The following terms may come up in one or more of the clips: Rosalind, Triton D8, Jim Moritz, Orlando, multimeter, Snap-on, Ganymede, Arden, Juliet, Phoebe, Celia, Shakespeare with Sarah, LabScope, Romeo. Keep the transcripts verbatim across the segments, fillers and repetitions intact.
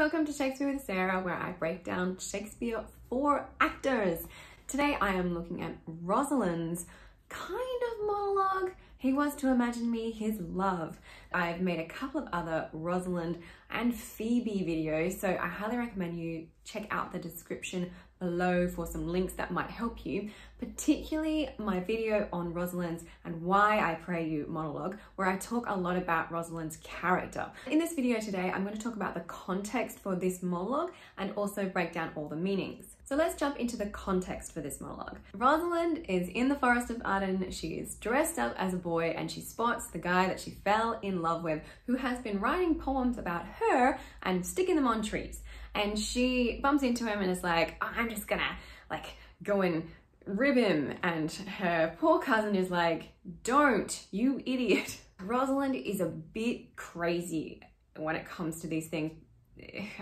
welcome to Shakespeare with Sarah, where I break down Shakespeare for actors. Today I am looking at Rosalind's kind of monologue, He Was to Imagine Me His Love. I've made a couple of other Rosalind and Phoebe videos, so I highly recommend you check out the description below for some links that might help you, particularly my video on Rosalind's and Why I Pray You monologue, where I talk a lot about Rosalind's character. In this video today, I'm going to talk about the context for this monologue and also break down all the meanings. So let's jump into the context for this monologue. Rosalind is in the forest of Arden. She is dressed up as a boy and she spots the guy that she fell in love with, who has been writing poems about her and sticking them on trees. And she bumps into him and is like, oh, I'm just gonna like go and rib him. And her poor cousin is like, don't, you idiot. Rosalind is a bit crazy when it comes to these things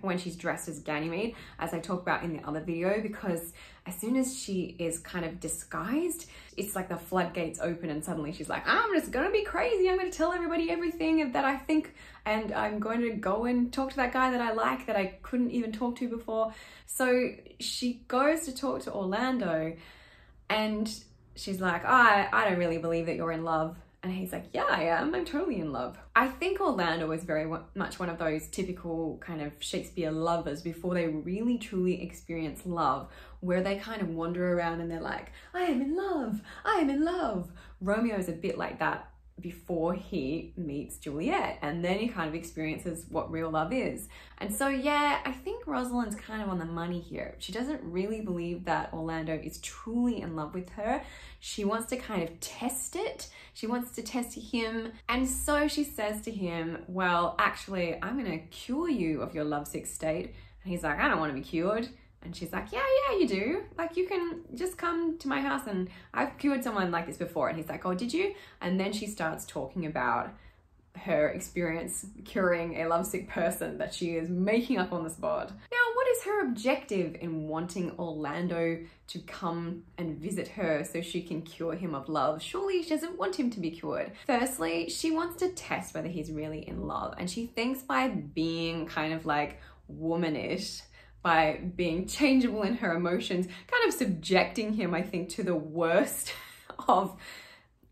when she's dressed as Ganymede, as I talk about in the other video, because as soon as she is kind of disguised, it's like the floodgates open and suddenly she's like, I'm just gonna be crazy. I'm gonna tell everybody everything that I think, and I'm going to go and talk to that guy that I like that I couldn't even talk to before. So she goes to talk to Orlando and she's like, oh, I, I don't really believe that you're in love. And he's like, yeah, I am. I'm totally in love. I think Orlando was very much one of those typical kind of Shakespeare lovers before they really truly experience love, where they kind of wander around and they're like, I am in love. I am in love. Romeo is a bit like that before he meets Juliet, and then he kind of experiences what real love is. And so, yeah, I think Rosalind's kind of on the money here. She doesn't really believe that Orlando is truly in love with her. She wants to kind of test it. She wants to test him. And so she says to him, well, actually, I'm gonna cure you of your lovesick state. And he's like, I don't want to be cured. And she's like, yeah, yeah, you do. Like, you can just come to my house and I've cured someone like this before. And he's like, oh, did you? And then she starts talking about her experience curing a lovesick person that she is making up on the spot. Now, what is her objective in wanting Orlando to come and visit her so she can cure him of love? Surely she doesn't want him to be cured. Firstly, she wants to test whether he's really in love. And she thinks by being kind of like womanish, by being changeable in her emotions, kind of subjecting him, I think, to the worst of,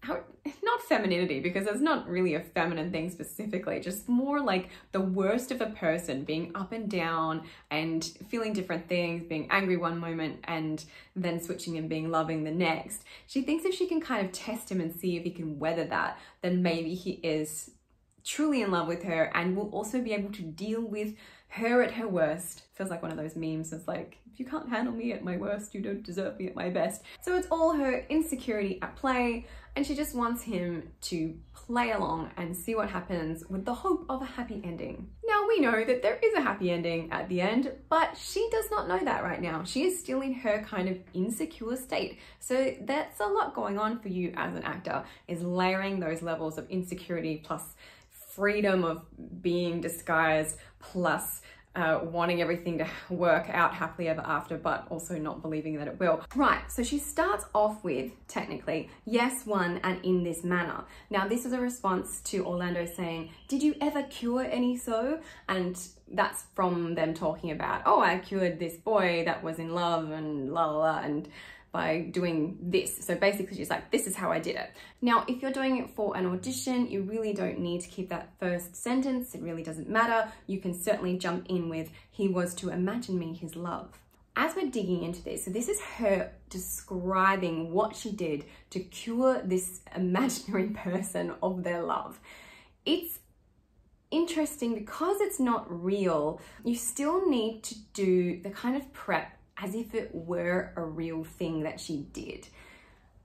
how, not femininity, because it's not really a feminine thing specifically, just more like the worst of a person, being up and down and feeling different things, being angry one moment and then switching and being loving the next. She thinks if she can kind of test him and see if he can weather that, then maybe he is truly in love with her and will also be able to deal with her at her worst. Feels like one of those memes that's like, if you can't handle me at my worst, you don't deserve me at my best. So it's all her insecurity at play, and she just wants him to play along and see what happens with the hope of a happy ending. Now, we know that there is a happy ending at the end, but she does not know that right now. She is still in her kind of insecure state. So that's a lot going on for you as an actor, is layering those levels of insecurity plus freedom of being disguised, plus uh, wanting everything to work out happily ever after, but also not believing that it will. Right, so she starts off with, technically, yes, one, and in this manner. Now, this is a response to Orlando saying, did you ever cure any so? And that's from them talking about, oh, I cured this boy that was in love and la la la, and by doing this. So basically she's like, this is how I did it. Now, if you're doing it for an audition, you really don't need to keep that first sentence. It really doesn't matter. You can certainly jump in with, he was to imagine me his love. As we're digging into this, so this is her describing what she did to cure this imaginary person of their love. It's interesting because it's not real. You still need to do the kind of prep as if it were a real thing that she did.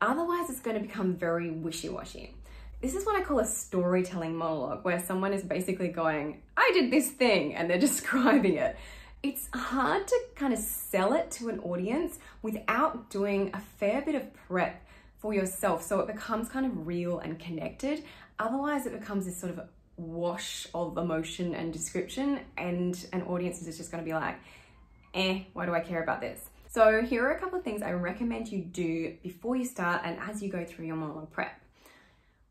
Otherwise, it's going to become very wishy-washy. This is what I call a storytelling monologue, where someone is basically going, I did this thing, and they're describing it. It's hard to kind of sell it to an audience without doing a fair bit of prep for yourself, so it becomes kind of real and connected. Otherwise, it becomes this sort of wash of emotion and description, and an audience is just going to be like, eh, why do I care about this? So here are a couple of things I recommend you do before you start and as you go through your monologue prep.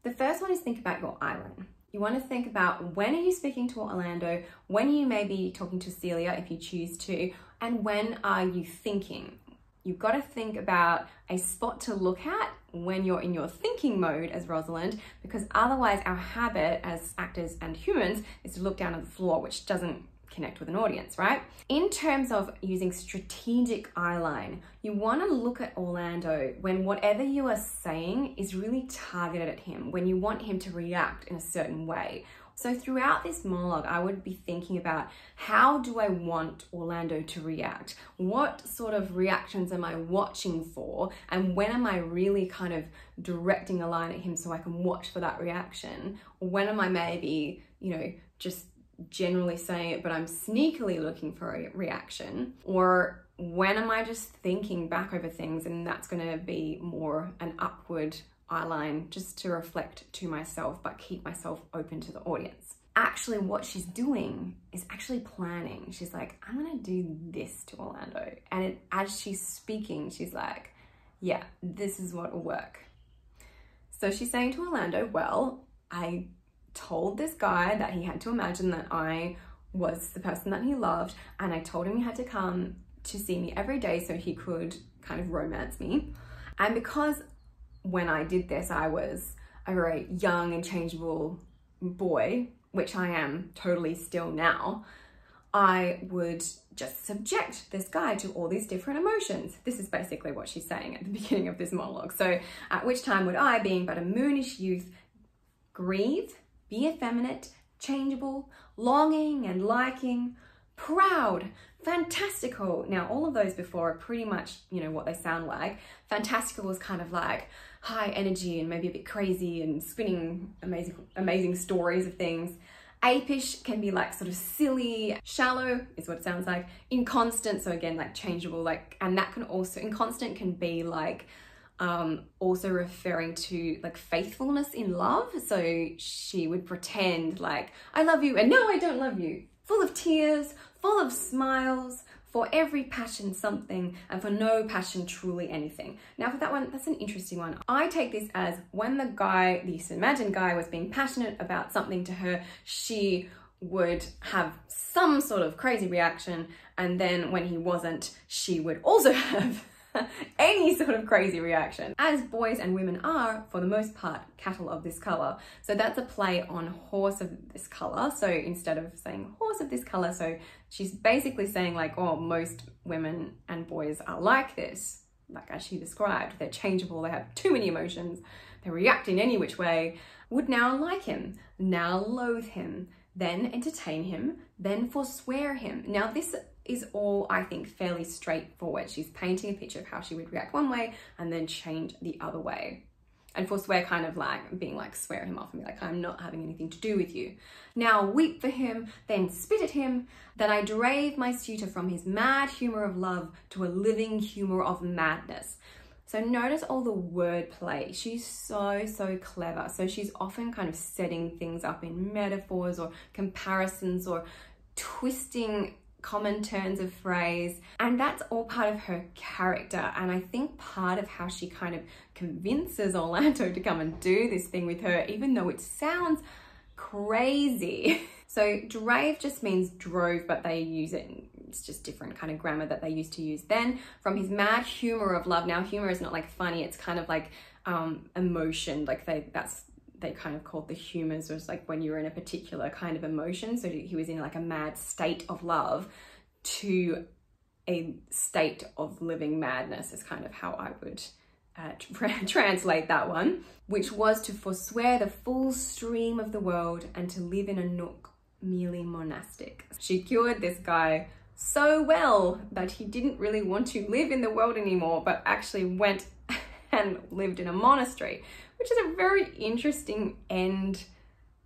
The first one is think about your island. You want to think about when are you speaking to Orlando, when you may be talking to Celia if you choose to, and when are you thinking. You've got to think about a spot to look at when you're in your thinking mode as Rosalind, because otherwise our habit as actors and humans is to look down on the floor, which doesn't connect with an audience, right? In terms of using strategic eyeline, you want to look at Orlando when whatever you are saying is really targeted at him, when you want him to react in a certain way. So throughout this monologue, I would be thinking about, how do I want Orlando to react? What sort of reactions am I watching for? And when am I really kind of directing a line at him so I can watch for that reaction? Or when am I maybe, you know, just generally saying it, but I'm sneakily looking for a reaction? Or when am I just thinking back over things, and that's going to be more an upward eyeline just to reflect to myself, but keep myself open to the audience. Actually, what she's doing is actually planning. She's like, I'm going to do this to Orlando. And it, as she's speaking, she's like, yeah, this is what will work. So she's saying to Orlando, well, I told this guy that he had to imagine that I was the person that he loved, and I told him he had to come to see me every day so he could kind of romance me. And because when I did this, I was a very young and changeable boy, which I am totally still now, I would just subject this guy to all these different emotions. This is basically what she's saying at the beginning of this monologue. So at which time would I, being but a moonish youth, grieve, be effeminate, changeable, longing and liking, proud, fantastical. Now, all of those before are pretty much, you know, what they sound like. Fantastical was kind of like high energy and maybe a bit crazy and spinning amazing, amazing stories of things. Apish can be like sort of silly. Shallow is what it sounds like. Inconstant, so again, like changeable, like, and that can also, inconstant can be like, Um, also referring to like faithfulness in love. So she would pretend like, I love you, and no, I don't love you. Full of tears, full of smiles, for every passion something, and for no passion truly anything. Now for that one, that's an interesting one. I take this as when the guy, the imagined guy, was being passionate about something to her, she would have some sort of crazy reaction, and then when he wasn't, she would also have any sort of crazy reaction, as boys and women are, for the most part, cattle of this color. So that's a play on horse of this color. So instead of saying horse of this color, so she's basically saying like, oh, most women and boys are like this, like as she described, they're changeable, they have too many emotions, they react in any which way. Would now like him, now loathe him, then entertain him, then forswear him. Now this is all, I think, fairly straightforward. She's painting a picture of how she would react one way and then change the other way. And forswear kind of like being like, swear him off and be like, I'm not having anything to do with you. Now weep for him, then spit at him, that I drave my suitor from his mad humor of love to a living humor of madness. So notice all the wordplay. She's so, so clever. So she's often kind of setting things up in metaphors or comparisons or twisting common turns of phrase, and that's all part of her character. And I think part of how she kind of convinces Orlando to come and do this thing with her, even though it sounds crazy. So drave just means drove, but they use it, it's just different kind of grammar that they used to use then. From his mad humor of love. Now humor is not like funny, it's kind of like um, emotion, like they, that's, they kind of called the humors, was like when you're in a particular kind of emotion. So he was in like a mad state of love to a state of living madness is kind of how I would uh, tra translate that one, which was to forswear the full stream of the world and to live in a nook merely monastic. She cured this guy so well that he didn't really want to live in the world anymore, but actually went and lived in a monastery, which is a very interesting end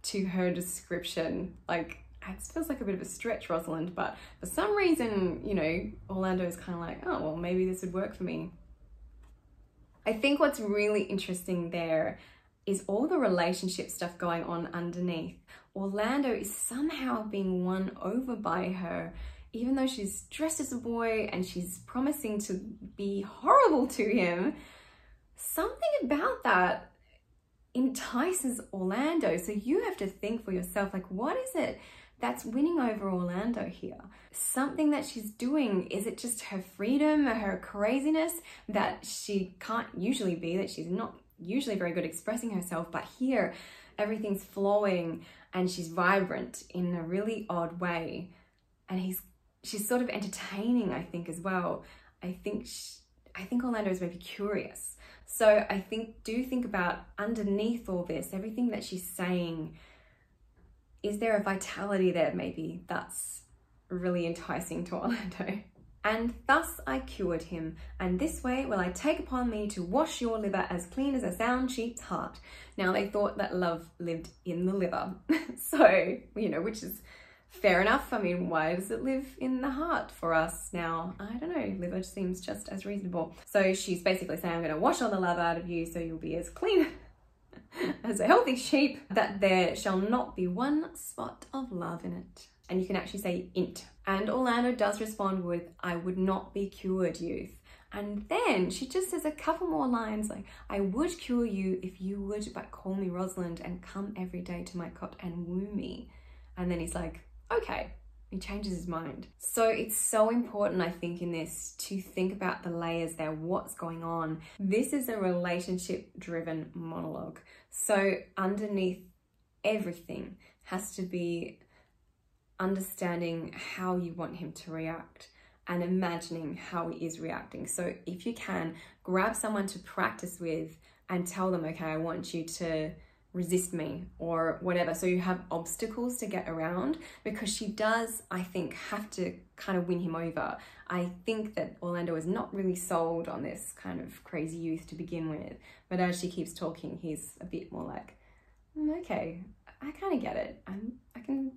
to her description. Like, it feels like a bit of a stretch, Rosalind, but for some reason, you know, Orlando is kind of like, oh, well, maybe this would work for me. I think what's really interesting there is all the relationship stuff going on underneath. Orlando is somehow being won over by her, even though she's dressed as a boy and she's promising to be horrible to him. Something about that entices Orlando. So you have to think for yourself, like, what is it that's winning over Orlando here? Something that she's doing, is it just her freedom, her craziness that she can't usually be, that she's not usually very good at expressing herself, but here everything's flowing and she's vibrant in a really odd way. And he's, she's sort of entertaining, I think, as well. I think, she, I think Orlando is maybe curious. So I think, do think about underneath all this, everything that she's saying, is there a vitality there maybe that's really enticing to Orlando? And thus I cured him, and this way will I take upon me to wash your liver as clean as a sound sheep's heart. Now they thought that love lived in the liver. So, you know, which is fair enough. I mean, why does it live in the heart for us now? I don't know, liver seems just as reasonable. So she's basically saying, I'm going to wash all the love out of you so you'll be as clean as a healthy sheep, that there shall not be one spot of love in it. And you can actually say int. And Orlando does respond with, I would not be cured, youth. And then she just says a couple more lines like, I would cure you if you would but call me Rosalind and come every day to my cot and woo me. And then he's like, okay, he changes his mind. So it's so important, I think, in this to think about the layers there, what's going on. This is a relationship driven monologue. So underneath everything has to be understanding how you want him to react and imagining how he is reacting. So if you can, grab someone to practice with and tell them, okay, I want you to resist me or whatever, so you have obstacles to get around, because she does, I think, have to kind of win him over. I think that Orlando is not really sold on this kind of crazy youth to begin with, but as she keeps talking, he's a bit more like, mm, okay, I kind of get it. I'm, I can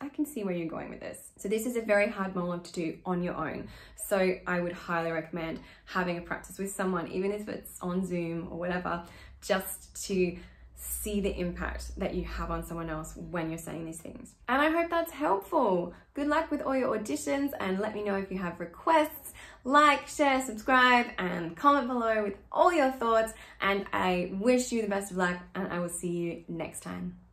I can see where you're going with this. So this is a very hard monologue to do on your own. So I would highly recommend having a practice with someone, even if it's on Zoom or whatever, just to see the impact that you have on someone else when you're saying these things. And I hope that's helpful. Good luck with all your auditions, and let me know if you have requests. Like, share, subscribe, and comment below with all your thoughts. And I wish you the best of luck, and I will see you next time.